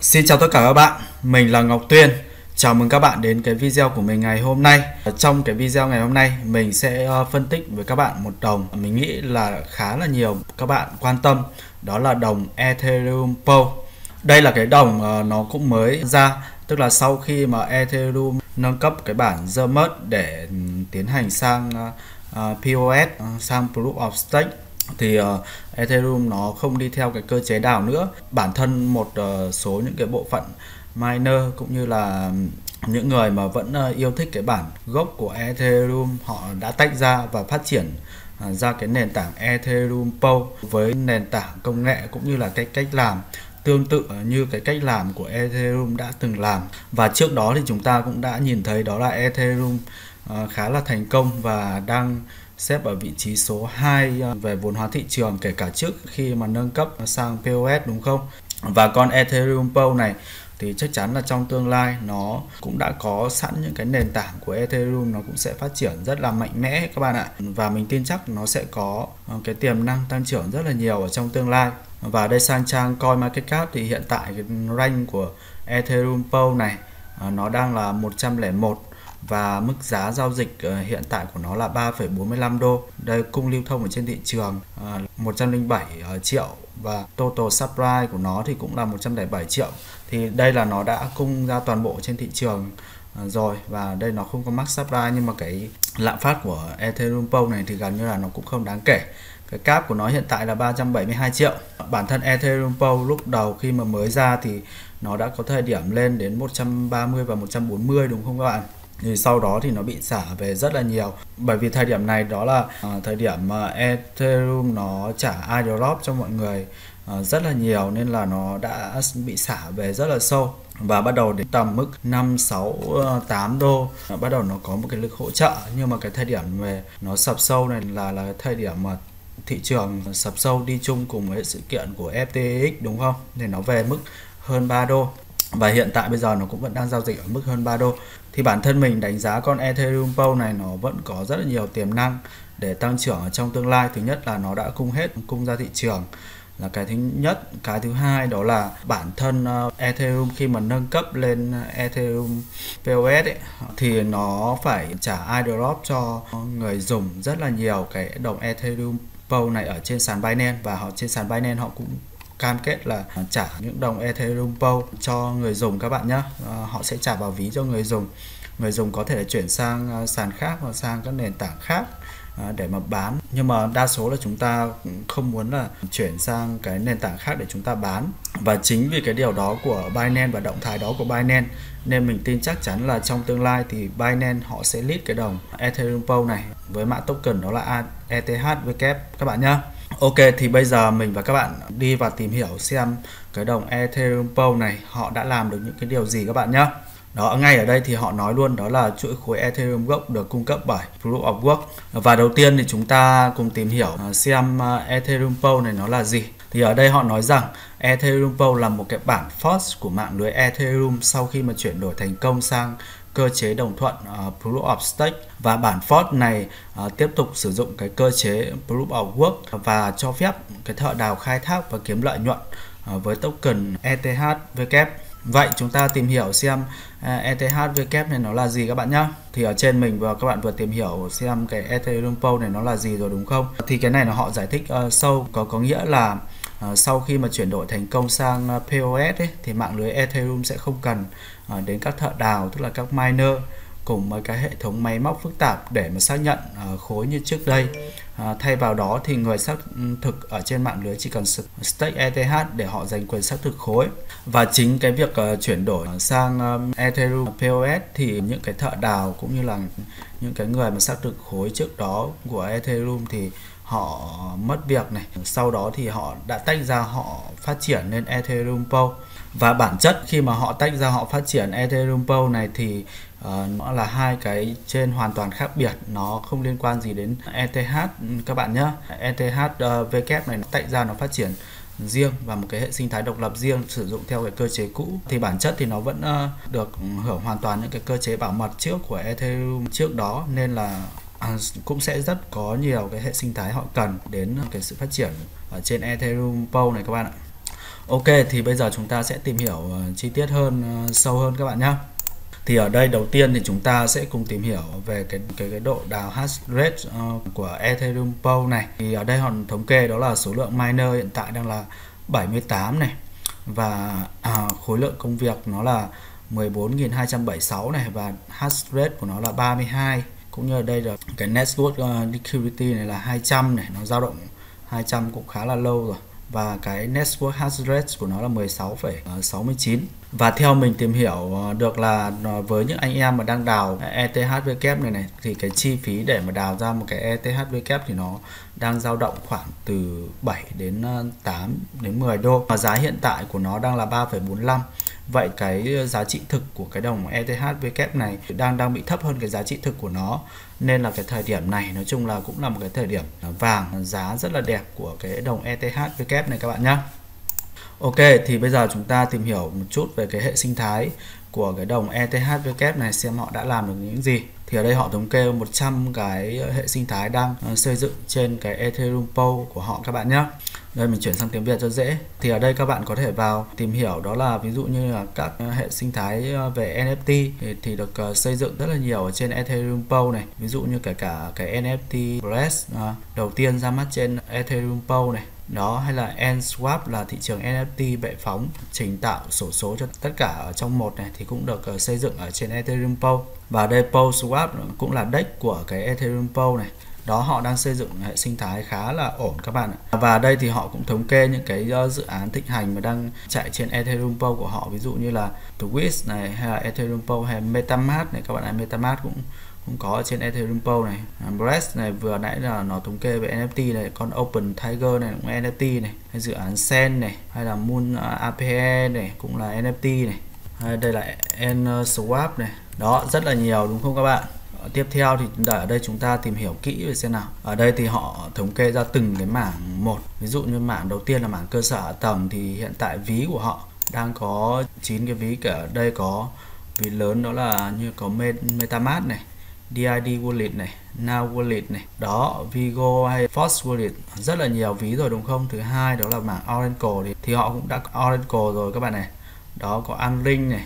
Xin chào tất cả các bạn, mình là Ngọc Tuyên. Chào mừng các bạn đến cái video của mình ngày hôm nay. Trong cái video ngày hôm nay, mình sẽ phân tích với các bạn một đồng mình nghĩ là khá là nhiều các bạn quan tâm. Đó là đồng Ethereum POW. Đây là cái đồng nó cũng mới ra. Tức là sau khi mà Ethereum nâng cấp cái bản The Merge để tiến hành sang POS, sang Proof of Stake, thì Ethereum nó không đi theo cái cơ chế đảo nữa. Bản thân một số những cái bộ phận miner cũng như là những người mà vẫn yêu thích cái bản gốc của Ethereum, họ đã tách ra và phát triển ra cái nền tảng Ethereum POW với nền tảng công nghệ cũng như là cái cách làm tương tự như cái cách làm của Ethereum đã từng làm. Và trước đó thì chúng ta cũng đã nhìn thấy đó là Ethereum khá là thành công và đang xếp ở vị trí số 2 về vốn hóa thị trường kể cả trước khi mà nâng cấp sang POS, đúng không? Và con Ethereum POW này thì chắc chắn là trong tương lai nó cũng đã có sẵn những cái nền tảng của Ethereum, nó cũng sẽ phát triển rất là mạnh mẽ các bạn ạ. Và mình tin chắc nó sẽ có cái tiềm năng tăng trưởng rất là nhiều ở trong tương lai. Và đây, sang trang CoinMarketCap thì hiện tại cái rank của Ethereum POW này nó đang là 101 và mức giá giao dịch hiện tại của nó là 3,45 đô. Đây, cung lưu thông ở trên thị trường 107 triệu và total supply của nó thì cũng là 107 triệu. Thì đây là nó đã cung ra toàn bộ trên thị trường rồi, và đây nó không có max supply, nhưng mà cái lạm phát của Ethereum POW này thì gần như là nó cũng không đáng kể. Cái cap của nó hiện tại là 372 triệu. Bản thân Ethereum POW lúc đầu khi mà mới ra thì nó đã có thời điểm lên đến 130 và 140, đúng không các bạn? Thì sau đó thì nó bị xả về rất là nhiều. Bởi vì thời điểm này đó là thời điểm mà Ethereum nó trả airdrop cho mọi người rất là nhiều, nên là nó đã bị xả về rất là sâu. Và bắt đầu đến tầm mức 5-6-8 đô bắt đầu nó có một cái lực hỗ trợ. Nhưng mà cái thời điểm về nó sập sâu này là cái thời điểm mà thị trường sập sâu đi chung cùng với sự kiện của FTX, đúng không? Thì nó về mức hơn 3 đô. Và hiện tại bây giờ nó cũng vẫn đang giao dịch ở mức hơn 3 đô. Thì bản thân mình đánh giá con Ethereum POW này nó vẫn có rất là nhiều tiềm năng để tăng trưởng ở trong tương lai. Thứ nhất là nó đã cung ra thị trường là cái thứ nhất. Cái thứ hai đó là bản thân Ethereum khi mà nâng cấp lên Ethereum POS ấy, thì nó phải trả airdrop cho người dùng rất là nhiều cái đồng Ethereum POW này ở trên sàn Binance. Và trên sàn Binance họ cũng cam kết là trả những đồng Ethereum POW cho người dùng các bạn nhé. Họ sẽ trả vào ví cho người dùng. Người dùng có thể là chuyển sang sàn khác hoặc sang các nền tảng khác để mà bán. Nhưng mà đa số là chúng ta không muốn là chuyển sang cái nền tảng khác để chúng ta bán. Và chính vì cái điều đó của Binance và động thái đó của Binance, nên mình tin chắc chắn là trong tương lai thì Binance họ sẽ list cái đồng Ethereum POW này với mã token đó là ETHW các bạn nhé. Ok, thì bây giờ mình và các bạn đi vào tìm hiểu xem cái đồng Ethereum POW này họ đã làm được những cái điều gì các bạn nhé. Đó, ngay ở đây thì họ nói luôn đó là chuỗi khối Ethereum gốc được cung cấp bởi Proof of Work. Và đầu tiên thì chúng ta cùng tìm hiểu xem Ethereum POW này nó là gì. Thì ở đây họ nói rằng Ethereum POW là một cái bản fork của mạng lưới Ethereum sau khi mà chuyển đổi thành công sang cơ chế đồng thuận Proof of Stake. Và bản fork này tiếp tục sử dụng cái cơ chế Proof of Work và cho phép cái thợ đào khai thác và kiếm lợi nhuận với token ETHW. Vậy chúng ta tìm hiểu xem ETHW này nó là gì các bạn nhé. Thì ở trên mình và các bạn vừa tìm hiểu xem cái Ethereum POW này nó là gì rồi, đúng không? Thì cái này là họ giải thích sâu, có nghĩa là sau khi mà chuyển đổi thành công sang POS ấy, thì mạng lưới Ethereum sẽ không cần đến các thợ đào, tức là các miner, cùng với cái hệ thống máy móc phức tạp để mà xác nhận khối như trước đây. Thay vào đó thì người xác thực ở trên mạng lưới chỉ cần stake ETH để họ giành quyền xác thực khối. Và chính cái việc chuyển đổi sang Ethereum POS thì những cái thợ đào cũng như là những cái người mà xác thực khối trước đó của Ethereum thì họ mất việc này. Sau đó thì họ đã tách ra, họ phát triển lên Ethereum POW. Và bản chất khi mà họ tách ra, họ phát triển Ethereum POW này thì nó là hai cái trên hoàn toàn khác biệt. Nó không liên quan gì đến ETH các bạn nhé. ETHW này nó tách ra, nó phát triển riêng và một cái hệ sinh thái độc lập riêng sử dụng theo cái cơ chế cũ. Thì bản chất thì nó vẫn được hưởng hoàn toàn những cái cơ chế bảo mật trước của Ethereum trước đó, nên là cũng sẽ rất có nhiều cái hệ sinh thái họ cần đến cái sự phát triển ở trên Ethereum POW này các bạn ạ. Ok, thì bây giờ chúng ta sẽ tìm hiểu chi tiết hơn, sâu hơn các bạn nhé. Thì ở đây đầu tiên thì chúng ta sẽ cùng tìm hiểu về cái độ đào hash rate của Ethereum POW này. Thì ở đây họ thống kê đó là số lượng miner hiện tại đang là 78 này, và khối lượng công việc nó là 14.276 này, và hash rate của nó là 32. Cũng như ở đây là cái network liquidity này là 200 này, nó dao động 200 cũng khá là lâu rồi. Và cái network hash rate của nó là 16,69. Và theo mình tìm hiểu được là với những anh em mà đang đào ETHW này thì cái chi phí để mà đào ra một cái ETHW thì nó đang dao động khoảng từ 7 đến 8 đến 10 đô. Và giá hiện tại của nó đang là 3,45. Vậy cái giá trị thực của cái đồng ETHW này đang bị thấp hơn cái giá trị thực của nó. Nên là cái thời điểm này nói chung là cũng là một cái thời điểm vàng giá rất là đẹp của cái đồng ETHW này các bạn nhé. Ok, thì bây giờ chúng ta tìm hiểu một chút về cái hệ sinh thái của cái đồng ETHW này, xem họ đã làm được những gì. Thì ở đây họ thống kê 100 cái hệ sinh thái đang xây dựng trên cái Ethereum POW của họ các bạn nhé. Đây mình chuyển sang tiếng Việt cho dễ. Thì ở đây các bạn có thể vào tìm hiểu đó là ví dụ như là các hệ sinh thái về NFT thì được xây dựng rất là nhiều ở trên Ethereum POW này. Ví dụ như cả cái NFT BLAST đầu tiên ra mắt trên Ethereum POW này. Đó, hay là N-Swap là thị trường NFT bệ phóng trình tạo xổ số cho tất cả ở trong một này, thì cũng được xây dựng ở trên Ethereum POW. Và DePo Swap cũng là Dex của cái Ethereum POW này. Đó, họ đang xây dựng hệ sinh thái khá là ổn các bạn ạ. Và đây thì họ cũng thống kê những cái dự án thịnh hành mà đang chạy trên Ethereum POW của họ. Ví dụ như là Twist này, hay là Ethereum POW, hay Metamart này các bạn ạ. Metamart cũng có ở trên Ethereum POW này. BLAST này vừa nãy là nó thống kê về NFT này, con Open Tiger này cũng NFT này, hay dự án Sen này, hay là Moon APE này cũng là NFT này. Hay đây là N-Swap này. Đó, rất là nhiều đúng không các bạn? Tiếp theo thì ở đây chúng ta tìm hiểu kỹ về xem nào. Ở đây thì họ thống kê ra từng cái mảng một. Ví dụ như mảng đầu tiên là mảng cơ sở hạ tầng, thì hiện tại ví của họ đang có 9 cái ví. Cả ở đây có ví lớn đó là như có Metamask này, DID Wallet này, Now Wallet này, đó, Vigo hay Fox Wallet, rất là nhiều ví rồi đúng không? Thứ hai đó là mảng Oracle, thì họ cũng đã Oracle rồi các bạn này. Đó, có Anlink này,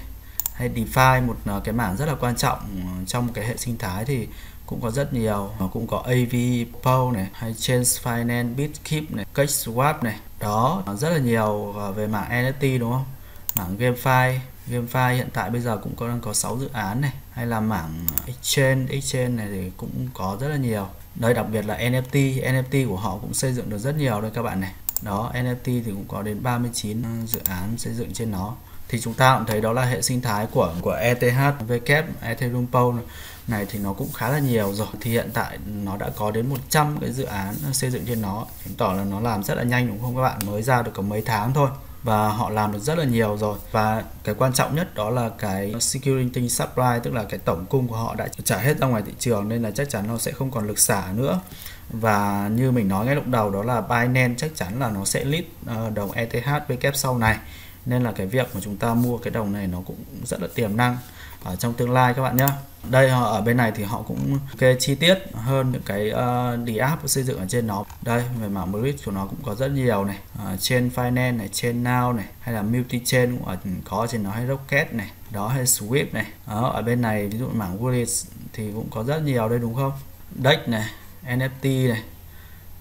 hay DeFi, một cái mảng rất là quan trọng trong cái hệ sinh thái thì cũng có rất nhiều. Nó cũng có AVE, POW này, hay Chain Finance, Bitkeep này, Cash Swap này. Đó, rất là nhiều về mảng NFT đúng không? Mảng GameFi hiện tại bây giờ cũng đang có 6 dự án này, hay là mảng Exchange này thì cũng có rất là nhiều. Đây đặc biệt là NFT của họ cũng xây dựng được rất nhiều đây các bạn này. Đó, NFT thì cũng có đến 39 dự án xây dựng trên nó. Thì chúng ta cũng thấy đó là hệ sinh thái của ETHW, Ethereum POW này thì nó cũng khá là nhiều rồi. Thì hiện tại nó đã có đến 100 cái dự án xây dựng trên nó, chứng tỏ là nó làm rất là nhanh đúng không các bạn? Mới ra được có mấy tháng thôi và họ làm được rất là nhiều rồi. Và cái quan trọng nhất đó là cái security supply, tức là cái tổng cung của họ đã trả hết ra ngoài thị trường, nên là chắc chắn nó sẽ không còn lực xả nữa. Và như mình nói ngay lúc đầu đó là Binance chắc chắn là nó sẽ list đồng ETHW sau này, nên là cái việc mà chúng ta mua cái đồng này nó cũng rất là tiềm năng ở trong tương lai các bạn nhé. Đây ở bên này thì họ cũng kê chi tiết hơn những cái DApp xây dựng ở trên nó. Đây về mảng bridge của nó cũng có rất nhiều này, Chain Finance này, Chain Now này, hay là multi chain cũng có trên nó, hay Rocket này, đó, hay Swift này. Đó, ở bên này ví dụ mảng wallet thì cũng có rất nhiều đây đúng không? Dex này, NFT này,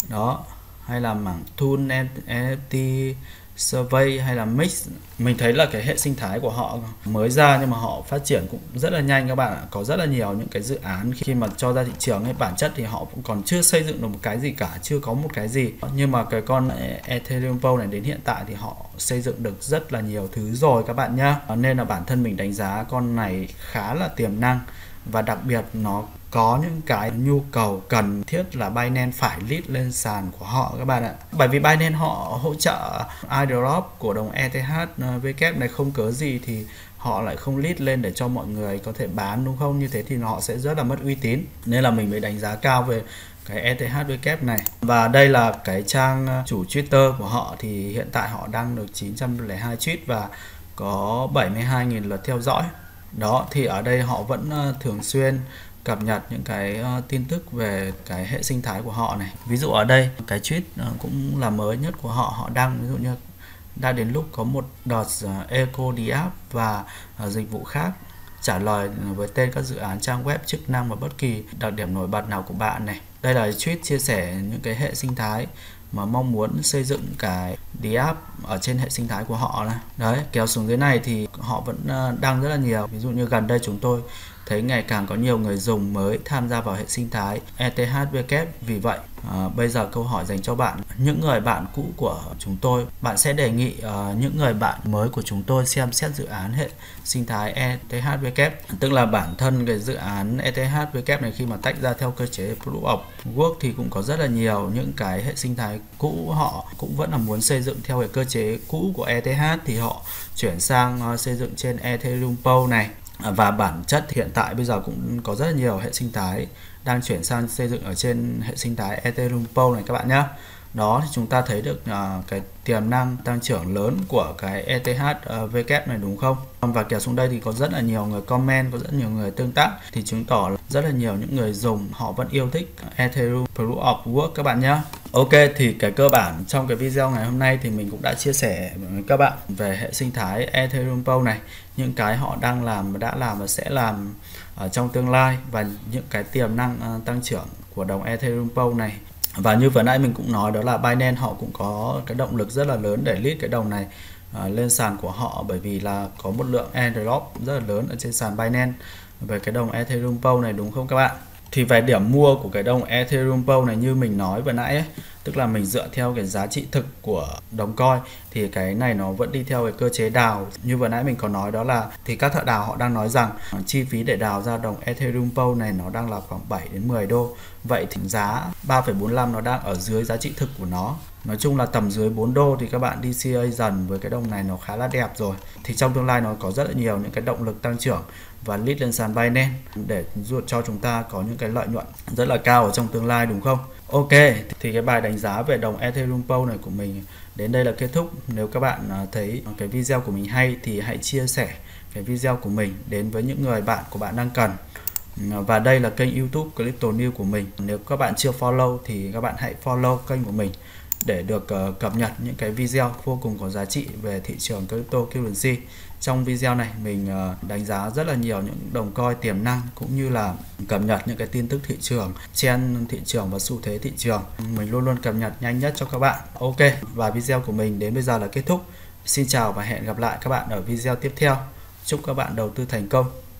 đó, hay là mảng tool NFT survey, hay là mix. Mình thấy là cái hệ sinh thái của họ mới ra nhưng mà họ phát triển cũng rất là nhanh các bạn ạ. Có rất là nhiều những cái dự án khi mà cho ra thị trường ấy, bản chất thì họ cũng còn chưa xây dựng được một cái gì cả, chưa có một cái gì. Nhưng mà cái con Ethereum POW này đến hiện tại thì họ xây dựng được rất là nhiều thứ rồi các bạn nhá. Nên là bản thân mình đánh giá con này khá là tiềm năng, và đặc biệt nó có những cái nhu cầu cần thiết là Binance phải list lên sàn của họ các bạn ạ. Bởi vì Binance họ hỗ trợ airdrop của đồng ETHW này, không cớ gì thì họ lại không list lên để cho mọi người có thể bán đúng không? Như thế thì họ sẽ rất là mất uy tín. Nên là mình mới đánh giá cao về cái ETHW này. Và đây là cái trang chủ Twitter của họ, thì hiện tại họ đang được 902 tweet và có 72.000 lượt theo dõi. Đó, thì ở đây họ vẫn thường xuyên cập nhật những cái tin tức về cái hệ sinh thái của họ này. Ví dụ ở đây cái tweet cũng là mới nhất của họ, họ đăng ví dụ như đã đến lúc có một đợt eco DApp và dịch vụ khác trả lời với tên các dự án, trang web, chức năng và bất kỳ đặc điểm nổi bật nào của bạn này. Đây là Twist chia sẻ những cái hệ sinh thái mà mong muốn xây dựng cái DApp ở trên hệ sinh thái của họ này. Đấy, kéo xuống dưới này thì họ vẫn đăng rất là nhiều. Ví dụ như gần đây chúng tôi thấy ngày càng có nhiều người dùng mới tham gia vào hệ sinh thái ETHW. Vì vậy, bây giờ câu hỏi dành cho bạn, những người bạn cũ của chúng tôi, bạn sẽ đề nghị những người bạn mới của chúng tôi xem xét dự án hệ sinh thái ETHW. Tức là bản thân cái dự án ETHW này khi mà tách ra theo cơ chế Proof of Work thì cũng có rất là nhiều những cái hệ sinh thái cũ, họ cũng vẫn là muốn xây dựng theo cái cơ chế cũ của ETH thì họ chuyển sang xây dựng trên EthereumPoW này. Và bản chất hiện tại bây giờ cũng có rất là nhiều hệ sinh thái đang chuyển sang xây dựng ở trên hệ sinh thái EthereumPoW này các bạn nhé. Đó thì chúng ta thấy được cái tiềm năng tăng trưởng lớn của cái ETHW này đúng không? Và kéo xuống đây thì có rất là nhiều người comment, có rất nhiều người tương tác, thì chứng tỏ là rất là nhiều những người dùng họ vẫn yêu thích Ethereum Proof of Work các bạn nhé. Ok, thì cái cơ bản trong cái video ngày hôm nay thì mình cũng đã chia sẻ với các bạn về hệ sinh thái EthereumPoW này, những cái họ đang làm, đã làm và sẽ làm ở trong tương lai, và những cái tiềm năng tăng trưởng của đồng EthereumPoW này. Và như vừa nãy mình cũng nói, đó là Binance họ cũng có cái động lực rất là lớn để list cái đồng này lên sàn của họ, bởi vì là có một lượng airdrop rất là lớn ở trên sàn Binance về cái đồng EthereumPoW này đúng không các bạn? Thì về điểm mua của cái đồng EthereumPoW này như mình nói vừa nãy ấy, tức là mình dựa theo cái giá trị thực của đồng coin, thì cái này nó vẫn đi theo cái cơ chế đào. Như vừa nãy mình có nói, đó là thì các thợ đào họ đang nói rằng chi phí để đào ra đồng EthereumPoW này nó đang là khoảng 7 đến 10 đô. Vậy thì giá 3,45 nó đang ở dưới giá trị thực của nó. Nói chung là tầm dưới 4 đô thì các bạn DCA dần với cái đồng này nó khá là đẹp rồi. Thì trong tương lai nó có rất là nhiều những cái động lực tăng trưởng và list lên sàn Binance để giúp cho chúng ta có những cái lợi nhuận rất là cao ở trong tương lai đúng không? Ok, thì cái bài đánh giá về đồng EthereumPoW này của mình đến đây là kết thúc. Nếu các bạn thấy cái video của mình hay thì hãy chia sẻ cái video của mình đến với những người bạn của bạn đang cần. Và đây là kênh YouTube Crypto News của mình. Nếu các bạn chưa follow thì các bạn hãy follow kênh của mình để được cập nhật những cái video vô cùng có giá trị về thị trường cryptocurrency. Trong video này mình đánh giá rất là nhiều những đồng coin tiềm năng, cũng như là cập nhật những cái tin tức thị trường, trend thị trường và xu thế thị trường. Mình luôn luôn cập nhật nhanh nhất cho các bạn. Ok, và video của mình đến bây giờ là kết thúc. Xin chào và hẹn gặp lại các bạn ở video tiếp theo. Chúc các bạn đầu tư thành công.